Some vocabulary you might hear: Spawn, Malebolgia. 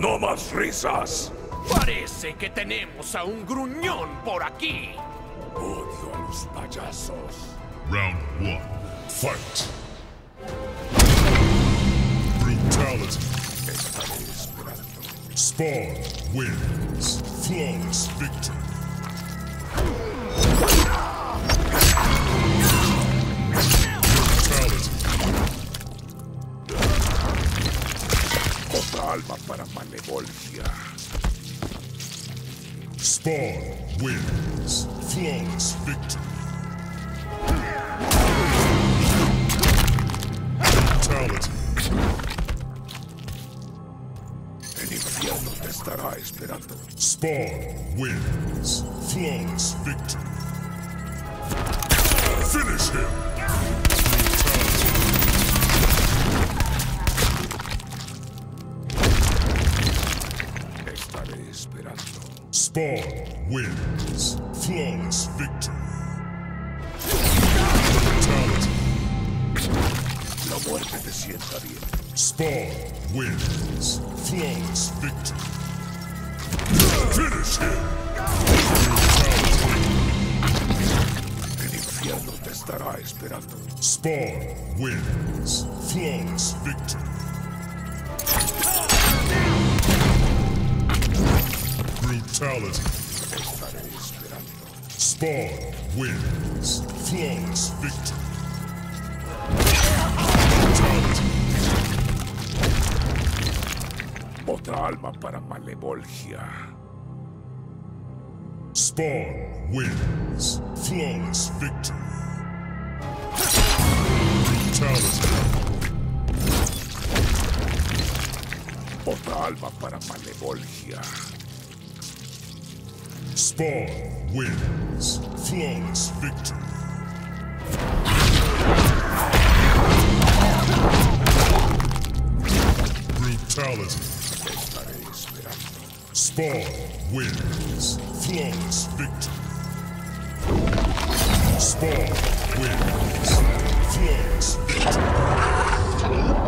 ¡No más risas! Parece que tenemos a un gruñón por aquí. Odio a los payasos. Round 1. Fight. Brutality. Estaré esperando. Spawn wins. Flawless victory. Otra alma para Malebolgia. Spawn wins. Flawless victory. Fatality. El infierno te estará esperando. Spawn wins. Flawless victory. Finish him! Spawn wins. Flawless victory. Fatality. La muerte te sienta bien. Spawn wins. Flawless victory. Finish him! Fatality. El infierno te estará esperando. Spawn wins. Flawless victory. Brutality. Estaré esperando. Spawn wins. Flawless victory. Brutality. Otra alma para Malebolgia. Spawn wins. Flawless victory. Brutality. Otra alma para Malebolgia. Spawn wins. Flawless victory. Brutality. Estaré esperando. Spawn wins. Flawless victory. Spawn wins. Flawless victory.